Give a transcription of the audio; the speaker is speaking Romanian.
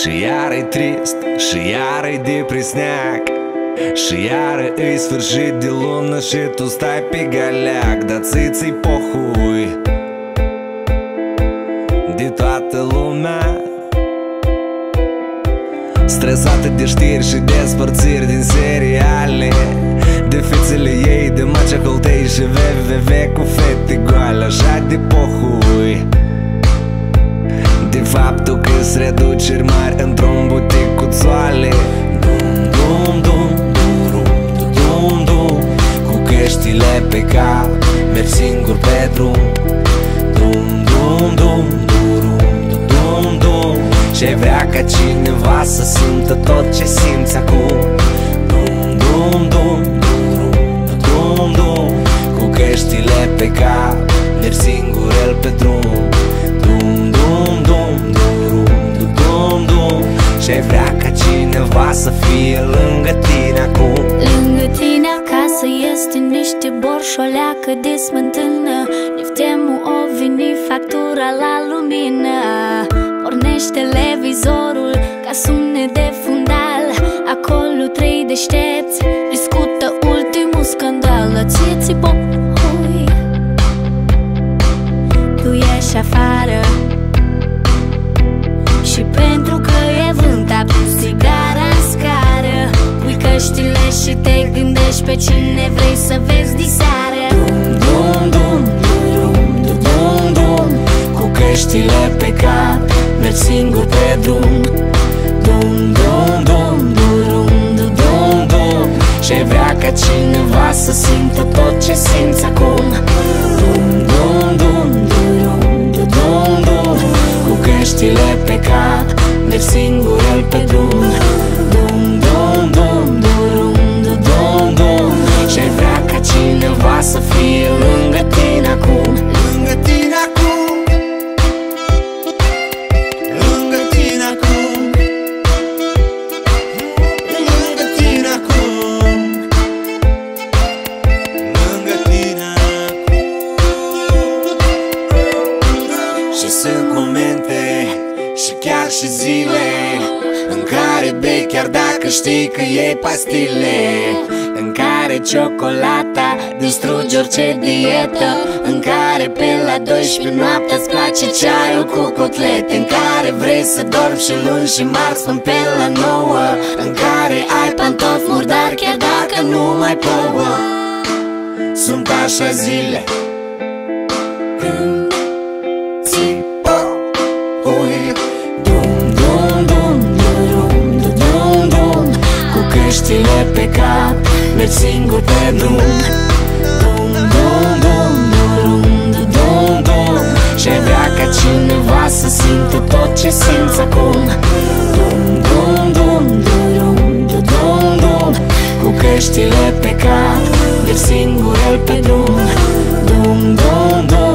Și iar-i trist, și iar-i depresniac, și iar îi sfârșit de lună și tu stai pe galeac. Da ți-ți pohui de toată lumea, stresată de știri și despărțiri din seriale, de fețele ei, de macea coltei și www cu fete goale. Așa de pohui de faptul că-s reduceri mari într-un butic cu țoale. Dum-dum-dum-dum-dum-dum, cu căștile pe cap, merg singur pe drum. Dum-dum-dum-dum-dum-dum-dum, ce vrea ca cineva să simtă tot ce simți acum. Dum-dum-dum-dum-dum-dum, cu căștile pe cap, merg singur el pe drum. Și-ai vrea ca cineva să fie lângă tine acum, lângă tine acasă este niște borșoleacă de smântână. Niftemul o veni factura la lumină. Pornește televizorul ca sune de fundal. Acolo trei deștepți discută ultimul scandal. La ți-ți pohui, tu ieși afară și pentru că e vânt, apuci țigara în scară, pui căștile și te gândești pe cine vrei să vezi diseară. Dum-dum-dum-dum-dum-dum-dum, cu căștile pe cap, mergi singur pe drum. Dum-dum-dum-dum-dum-dum-dum, și vrea ca cineva să simtă tot ce simți acum. Dum-dum-dum-dum-dum-dum-dum, cu căștile pe cap, mergi singur el pe drum. Dum-dum-dum-dum-dum-dum-dum-dum, și-ai vrea ca cineva să fie lângă tine acum, lângă tine acum, lângă tine acum, lângă tine acum, lângă tine acum. Și sunt momente și chiar și zile în care bei chiar dacă știi că iei pastile, în care ciocolata distruge orice dietă, în care pe la 12 noaptea îți place ceaiul cu cotlete, în care vrei să dormi și luni și marți până pe la 9, în care ai pantofi murdari chiar dacă nu mai plouă. Sunt așa zile când ți P.O.H.U.I. Dum-dum-dum-dum-dum-dum-dum, cu căștile pe cap, mergi singur pe drum. Dum-dum-dum-dum-dum-dum-dum, și-ai vrea ca cineva să simtă tot ce simți acum. Dum-dum-dum-dum-dum-dum-dum, cu căștile pe cap, mergi singur el pe drum. Dum-dum-dum.